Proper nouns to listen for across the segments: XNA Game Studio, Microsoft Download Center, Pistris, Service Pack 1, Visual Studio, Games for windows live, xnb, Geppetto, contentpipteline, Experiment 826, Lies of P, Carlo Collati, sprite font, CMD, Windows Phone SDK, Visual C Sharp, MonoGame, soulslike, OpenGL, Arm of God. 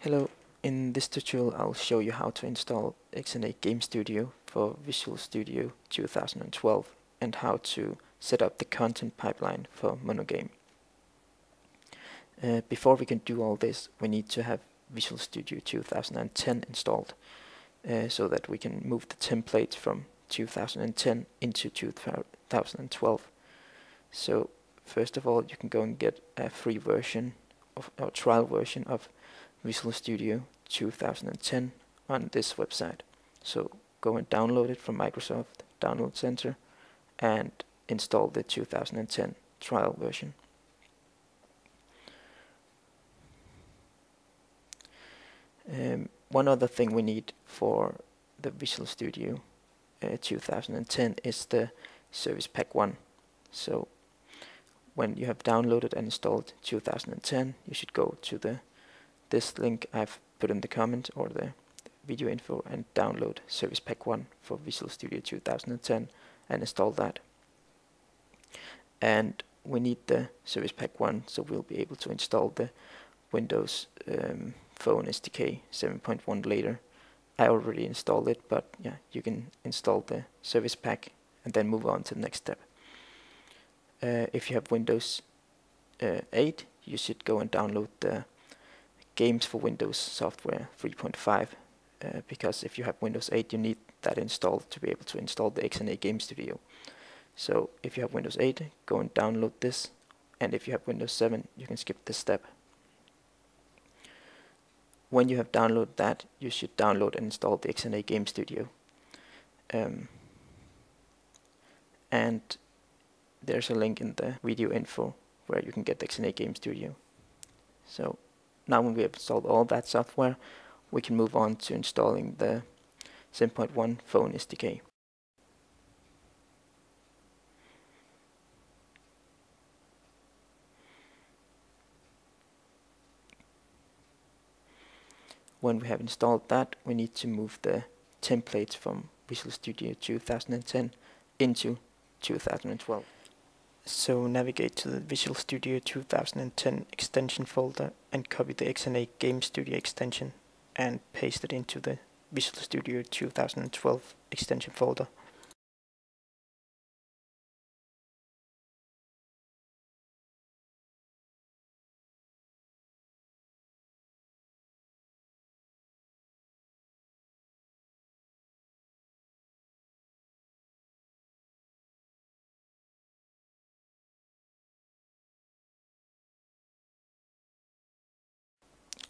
Hello, in this tutorial I'll show you how to install XNA Game Studio for Visual Studio 2012 and how to set up the content pipeline for MonoGame. Before we can do all this, we need to have Visual Studio 2010 installed so that we can move the template from 2010 into 2012. So first of all, you can go and get a free version of our trial version of Visual Studio 2010 on this website. So go and download it from Microsoft Download Center and install the 2010 trial version. One other thing we need for the Visual Studio 2010 is the Service Pack 1. So when you have downloaded and installed 2010, you should go to this link I've put in the comment or the video info and download Service Pack 1 for Visual Studio 2010 and install that. And we need the Service Pack 1 so we'll be able to install the Windows Phone SDK 7.1 later. I already installed it, but yeah, you can install the Service Pack and then move on to the next step. If you have Windows 8, you should go and download the Games for Windows software 3.5 because if you have Windows 8 you need that installed to be able to install the XNA Game Studio. So if you have Windows 8, go and download this, and if you have Windows 7 you can skip this step. When you have downloaded that, you should download and install the XNA Game Studio. And there's a link in the video info where you can get the XNA Game Studio. So now when we have installed all that software, we can move on to installing the 7.1 Phone SDK. When we have installed that, we need to move the templates from Visual Studio 2010 into 2012. So navigate to the Visual Studio 2010 extension folder and copy the XNA Game Studio extension and paste it into the Visual Studio 2012 extension folder.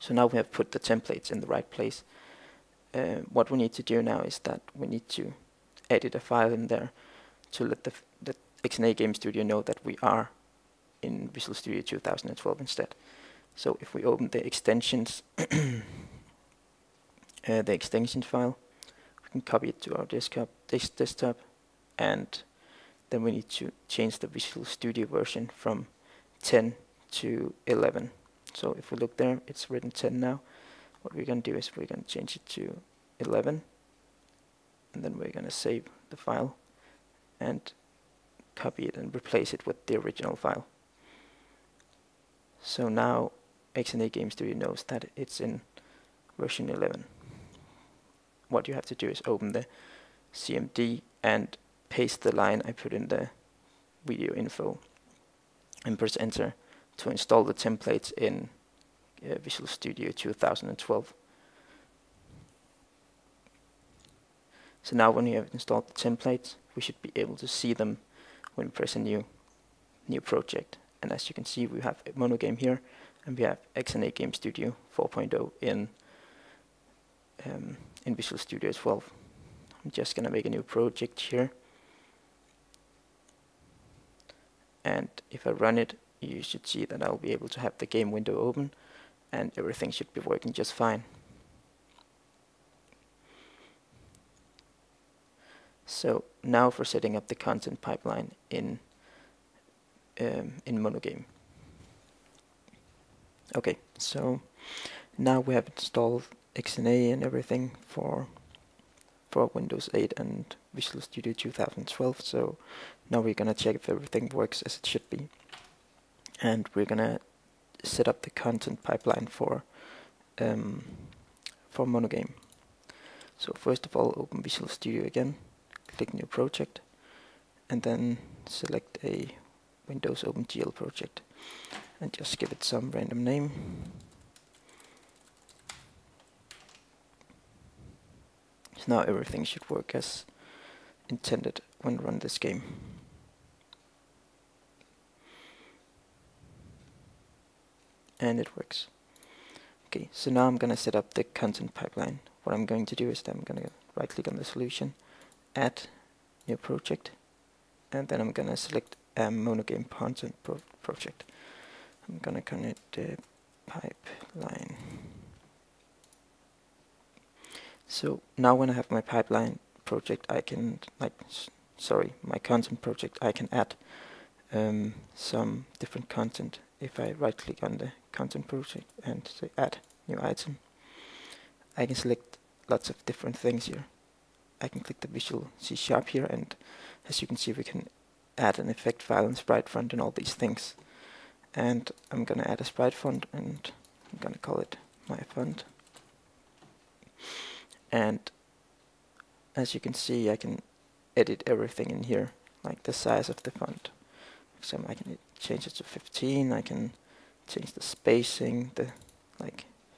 So now we have put the templates in the right place. What we need to do now is that we need to edit a file in there to let the XNA Game Studio know that we are in Visual Studio 2012 instead. So if we open the extensions, the extension file, we can copy it to our desktop, and then we need to change the Visual Studio version from 10 to 11. So if we look there, it's written 10 now. What we're going to do is we're going to change it to 11, and then we're going to save the file and copy it and replace it with the original file. So now XNA Game Studio knows that it's in version 11. What you have to do is open the CMD and paste the line I put in the video info and press enter to install the templates in Visual Studio 2012. So now when you have installed the templates, we should be able to see them when we press a new project. And as you can see, we have MonoGame here, and we have XNA Game Studio 4.0 in Visual Studio 12. I'm just gonna make a new project here, and if I run it, you should see that I'll be able to have the game window open and everything should be working just fine. So now for setting up the content pipeline in MonoGame. Okay, so now we have installed XNA and everything for Windows 8 and Visual Studio 2012, so now we're gonna check if everything works as it should be. And we're gonna set up the content pipeline for for MonoGame. So first of all, open Visual Studio again, click New Project, and then select a Windows OpenGL project, and just give it some random name. So now everything should work as intended when you run this game. And it works. Okay, so now I'm going to set up the content pipeline. What I'm going to do is that I'm going to right click on the solution, add new project, and then I'm going to select a MonoGame content project. I'm going to connect the pipeline. So now when I have my pipeline project, I can, my content project, I can add some different content. If I right click on the content project and say add new item, I can select lots of different things here. I can click the Visual C Sharp here, and as you can see we can add an effect file and sprite font and all these things. And I'm gonna add a sprite font, and I'm gonna call it my font. And as you can see, I can edit everything in here, like the size of the font. So I can change it to 15, I can change the spacing, the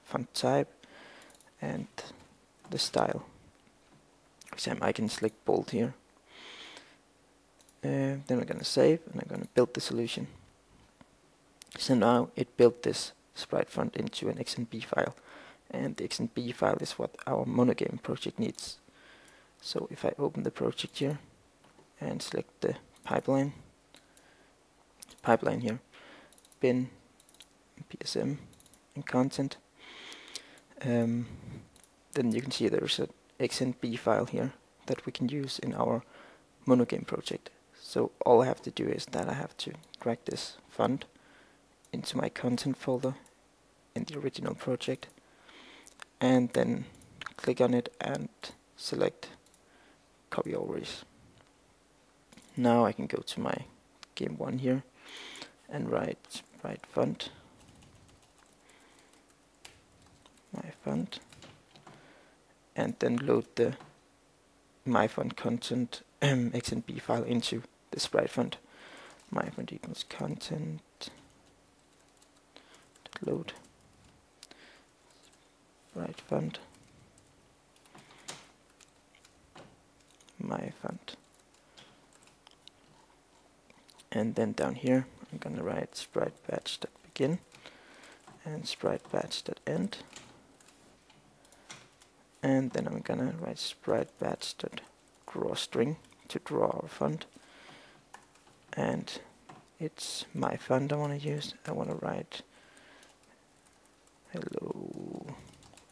font type, and the style. For example, I can select bold here. Then we're going to save, and I'm going to build the solution. So now it built this sprite font into an XNB file, and the XNB file is what our MonoGame project needs. So if I open the project here and select the pipeline, here, bin, psm, and content. Then you can see there's an xnb file here that we can use in our MonoGame project. So all I have to do is that I have to drag this font into my content folder in the original project, and then click on it and select copy always. Now I can go to my game 1 here and write sprite font, my font, and then load the my font content xnb file into the sprite font. My font equals content load sprite font, my font, and then down here I'm gonna write sprite batch.begin and sprite batch.end, and then I'm gonna write sprite batch.drawString to draw our font, and it's my font I want to use. I want to write hello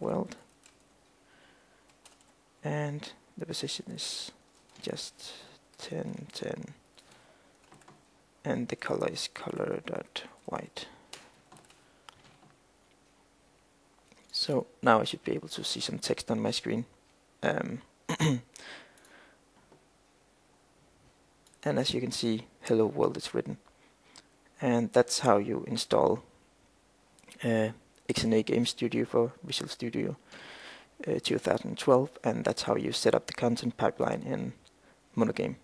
world, and the position is just 10, 10, and the color is color.white. So now I should be able to see some text on my screen. And as you can see, hello world is written. And that's how you install XNA Game Studio for Visual Studio 2012, and that's how you set up the content pipeline in MonoGame.